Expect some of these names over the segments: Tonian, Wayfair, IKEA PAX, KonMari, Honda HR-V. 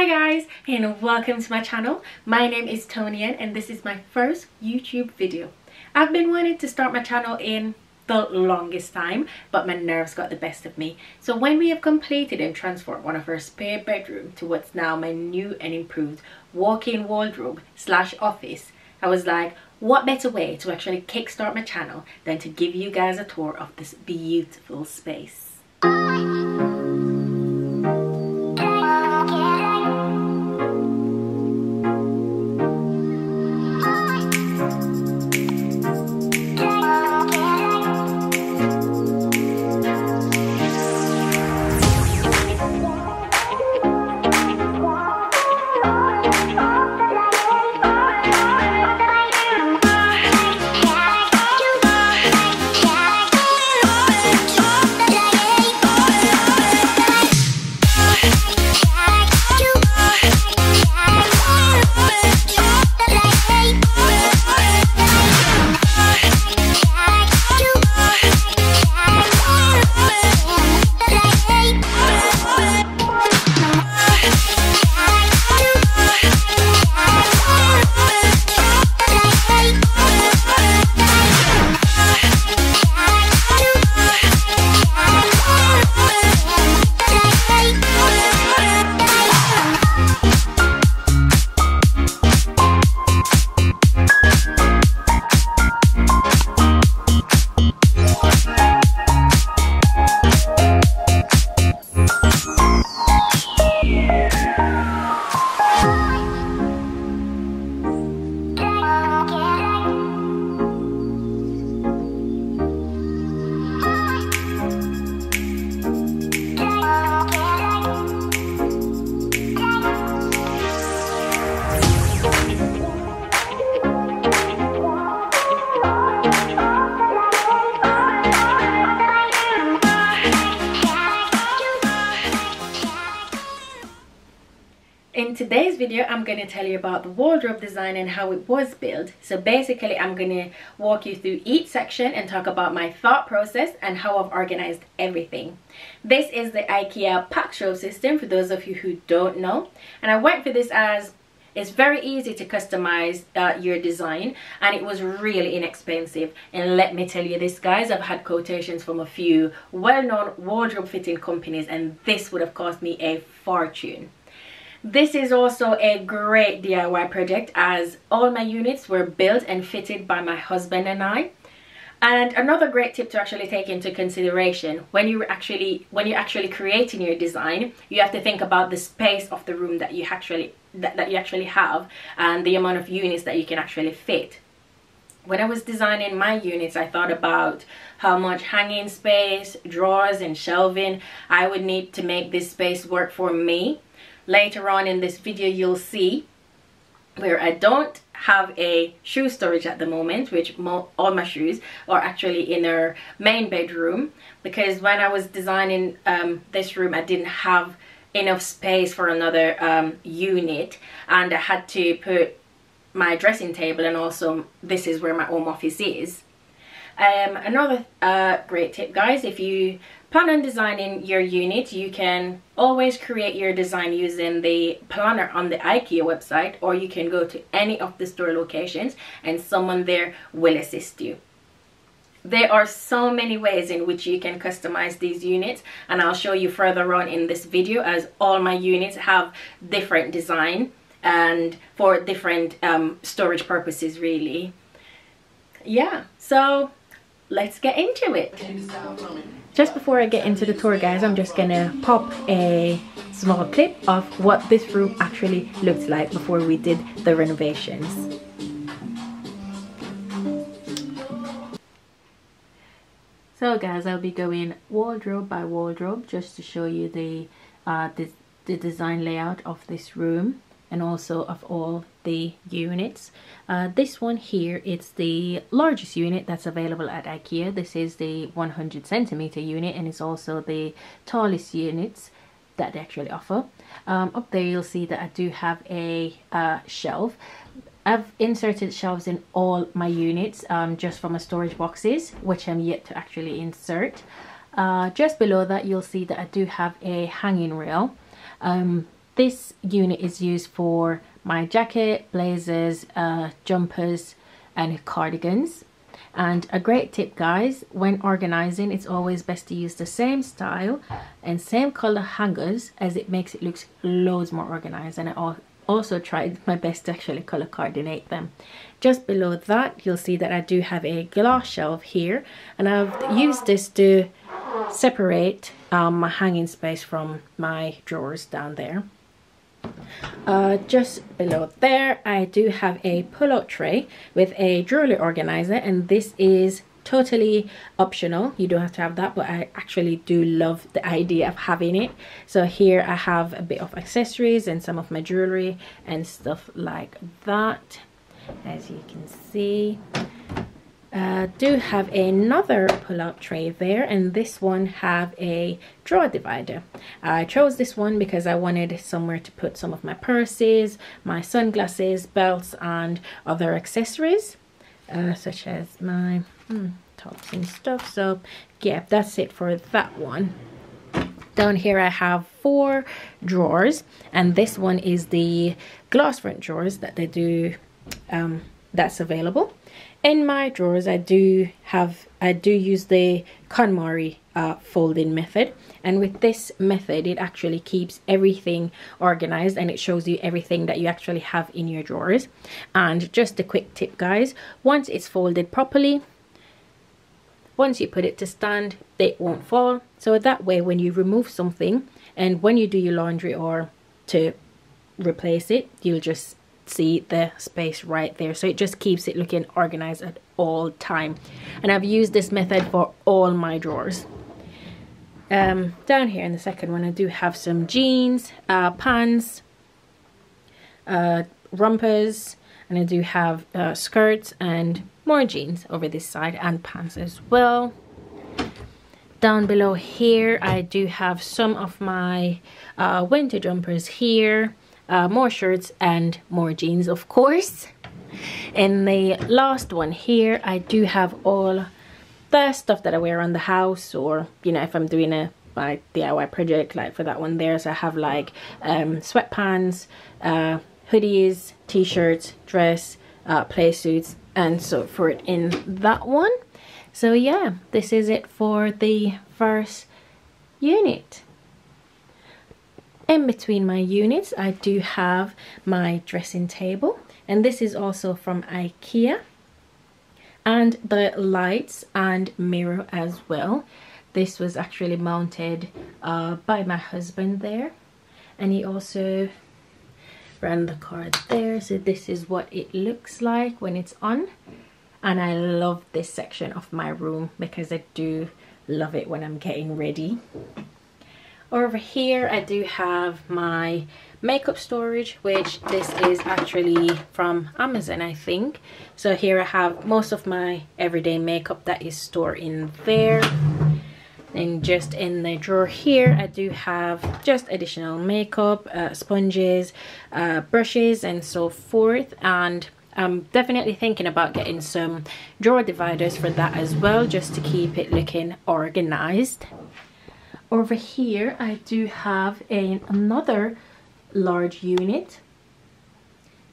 Hi guys, and welcome to my channel. My name is Tonian and this is my first YouTube video. I've been wanting to start my channel in the longest time, but my nerves got the best of me. So when we have completed and transformed one of our spare bedroom to what's now my new and improved walk-in wardrobe slash office, I was like, what better way to actually kickstart my channel than to give you guys a tour of this beautiful space. In today's video, I'm going to tell you about the wardrobe design and how it was built. So basically, I'm going to walk you through each section and talk about my thought process and how I've organized everything. This is the IKEA PAX row system for those of you who don't know. And I went for this as it's very easy to customize your design, and it was really inexpensive. And let me tell you this, guys, I've had quotations from a few well-known wardrobe fitting companies, and this would have cost me a fortune. This is also a great DIY project, as all my units were built and fitted by my husband and I. And another great tip to actually take into consideration when you're actually creating your design, you have to think about the space of the room that you actually have and the amount of units that you can actually fit. When I was designing my units, I thought about how much hanging space, drawers and shelving I would need to make this space work for me. Later on in this video, you'll see where I don't have a shoe storage at the moment, which all my shoes are actually in our main bedroom, because when I was designing this room, I didn't have enough space for another unit, and I had to put my dressing table, and also this is where my home office is. Another great tip, guys, if you plan on designing your unit, you can always create your design using the planner on the IKEA website, or you can go to any of the store locations and someone there will assist you. There are so many ways in which you can customize these units, and I'll show you further on in this video, as all my units have different design and for different storage purposes, really. Yeah, so let's get into it. Just before I get into the tour, guys, I'm just gonna pop a small clip of what this room actually looked like before we did the renovations. So guys, I'll be going wardrobe by wardrobe just to show you the design layout of this room and also of all the units. This one here, it's the largest unit that's available at IKEA. This is the 100-centimeter unit, and it's also the tallest units that they actually offer. Up there you'll see that I do have a shelf. I've inserted shelves in all my units just from my storage boxes, which I'm yet to actually insert. Just below that you'll see that I do have a hanging rail. This unit is used for my jacket, blazers, jumpers and cardigans. And a great tip, guys, when organizing, it's always best to use the same style and same color hangers, as it makes it look loads more organized. And I also tried my best to actually color coordinate them. Just below that, you'll see that I do have a glass shelf here, and I've used this to separate my hanging space from my drawers down there. Just below there, I do have a pull-out tray with a jewelry organizer, and this is totally optional. You don't have to have that, but I actually do love the idea of having it. So here I have a bit of accessories and some of my jewelry and stuff like that, as you can see. I do have another pull-out tray there, and this one have a drawer divider. I chose this one because I wanted somewhere to put some of my purses, my sunglasses, belts and other accessories, such as my tops and stuff. So yeah, that's it for that one. Down here I have 4 drawers, and this one is the glass front drawers that they do that's available. In my drawers, I do use the KonMari folding method, and with this method it actually keeps everything organized and it shows you everything that you actually have in your drawers. And just a quick tip, guys, once it's folded properly, once you put it to stand, it won't fall, so that way when you remove something and when you do your laundry or to replace it, you'll just see the space right there. So it just keeps it looking organized at all time, and I've used this method for all my drawers. Down here in the second one, I do have some jeans, pants, rompers, and I do have skirts and more jeans over this side and pants as well. Down below here I do have some of my winter jumpers here, more shirts and more jeans, of course. In the last one here, I do have all the stuff that I wear around the house, or you know, if I'm doing a DIY project, like for that one there. So I have like sweatpants, hoodies, t-shirts, dress, play suits and so forth in that one. So yeah, this is it for the first unit. In between my units, I do have my dressing table, and this is also from IKEA, and the lights and mirror as well. This was actually mounted by my husband there, and he also ran the card there. So this is what it looks like when it's on, and I love this section of my room because I do love it when I'm getting ready. Over here I do have my makeup storage, which this is actually from Amazon, I think. So here I have most of my everyday makeup that is stored in there. And just in the drawer here I do have just additional makeup, sponges, brushes and so forth. And I'm definitely thinking about getting some drawer dividers for that as well, just to keep it looking organized. Over here I do have another large unit.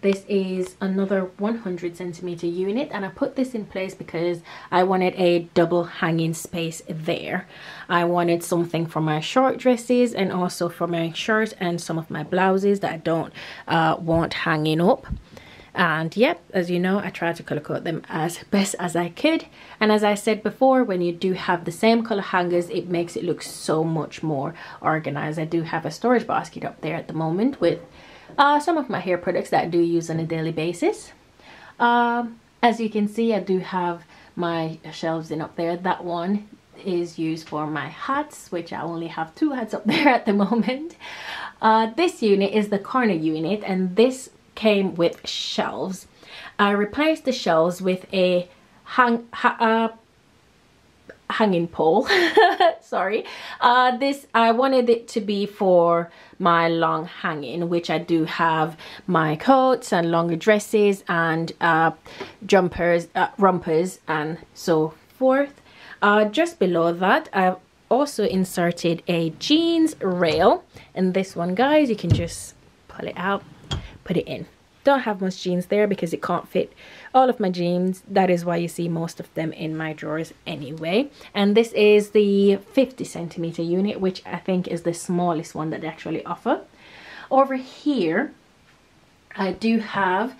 This is another 100-centimeter unit, and I put this in place because I wanted a double hanging space there. I wanted something for my short dresses and also for my shirt and some of my blouses that I don't want hanging up. And yep, as you know, I tried to color code them as best as I could. And as I said before, when you do have the same color hangers, it makes it look so much more organized. I do have a storage basket up there at the moment with some of my hair products that I do use on a daily basis. As you can see, I do have my shelves in up there. That one is used for my hats, which I only have 2 hats up there at the moment. This unit is the corner unit, and this came with shelves. I replaced the shelves with a hanging pole. Sorry. This, I wanted it to be for my long hanging, which I do have my coats and longer dresses and jumpers, rompers and so forth. Just below that, I also inserted a jeans rail, and this one, guys, you can just pull it out, put it in. Don't have much jeans there because it can't fit all of my jeans. That is why you see most of them in my drawers anyway. And this is the 50cm unit, which I think is the smallest one that they actually offer. Over here I do have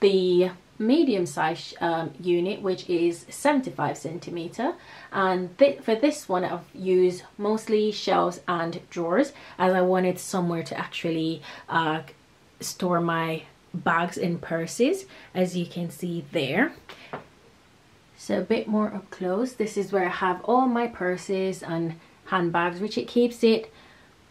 the medium-sized unit, which is 75cm, and for this one I've used mostly shelves and drawers, as I wanted somewhere to actually store my bags and purses, as you can see there. So a bit more up close, this is where I have all my purses and handbags, which it keeps it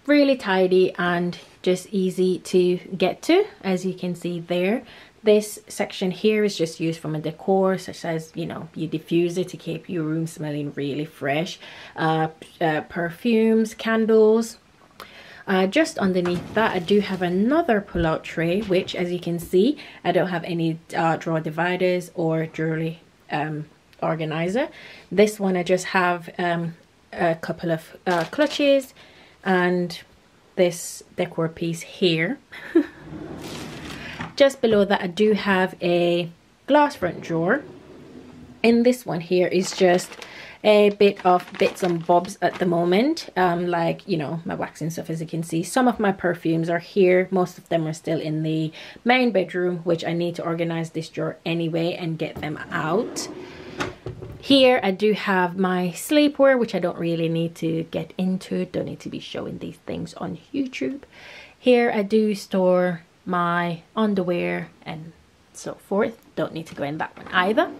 really tidy and just easy to get to, as you can see there. This section here is just used from a decor, such as, you know, your diffuser to keep your room smelling really fresh, perfumes, candles. Just underneath that I do have another pull-out tray, which, as you can see, I don't have any drawer dividers or jewelry organizer. This one I just have a couple of clutches and this decor piece here. Just below that I do have a glass front drawer, and this one here is just a bit of bits and bobs at the moment, like, you know, my waxing stuff. As you can see, some of my perfumes are here, most of them are still in the main bedroom, which I need to organize this drawer anyway and get them out. Here I do have my sleepwear, which I don't really need to get into, don't need to be showing these things on YouTube. Here I do store my underwear and so forth, don't need to go in that one either.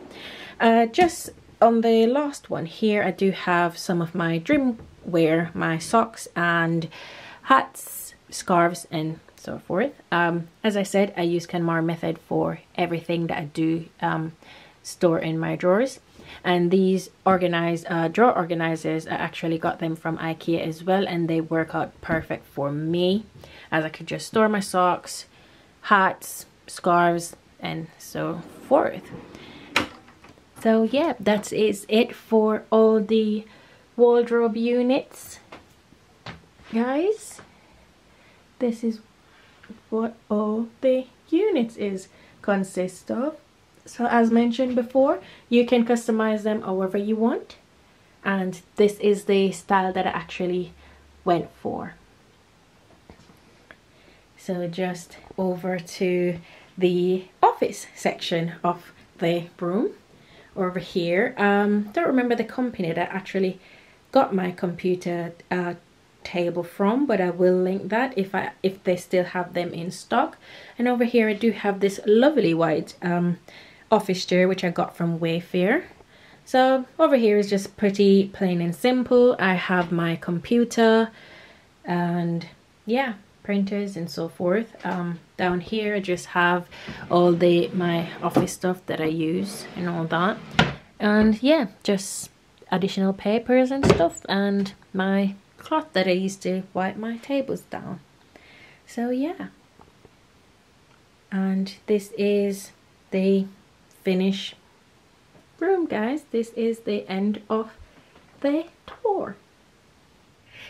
Just on the last one here I do have some of my dream wear, my socks and hats, scarves and so forth. As I said, I use KonMari method for everything that I do store in my drawers, and these organized drawer organizers, I actually got them from IKEA as well, and they work out perfect for me, as I could just store my socks, hats, scarves and so forth. So yeah, that is it for all the wardrobe units, guys. This is what all the units consist of. So as mentioned before, you can customize them however you want, and this is the style that I actually went for. So just over to the office section of the room. Over here, don't remember the company that I actually got my computer table from, but I will link that if they still have them in stock. And over here I do have this lovely white office chair, which I got from Wayfair. So over here is just pretty plain and simple. I have my computer and yeah, printers and so forth. Down here I just have all the my office stuff that I use and all that, and yeah, just additional papers and stuff, and my cloth that I used to wipe my tables down. So yeah, and this is the finished room, guys. This is the end of the tour.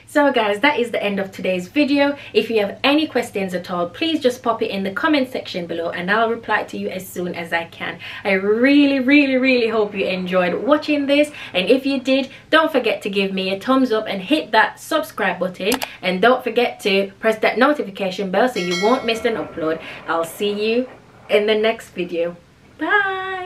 So guys, that is the end of today's video. If you have any questions at all, please just pop it in the comment section below and I'll reply to you as soon as I can. I really hope you enjoyed watching this, and if you did, don't forget to give me a thumbs up and hit that subscribe button, and don't forget to press that notification bell so you won't miss an upload. I'll see you in the next video. Bye.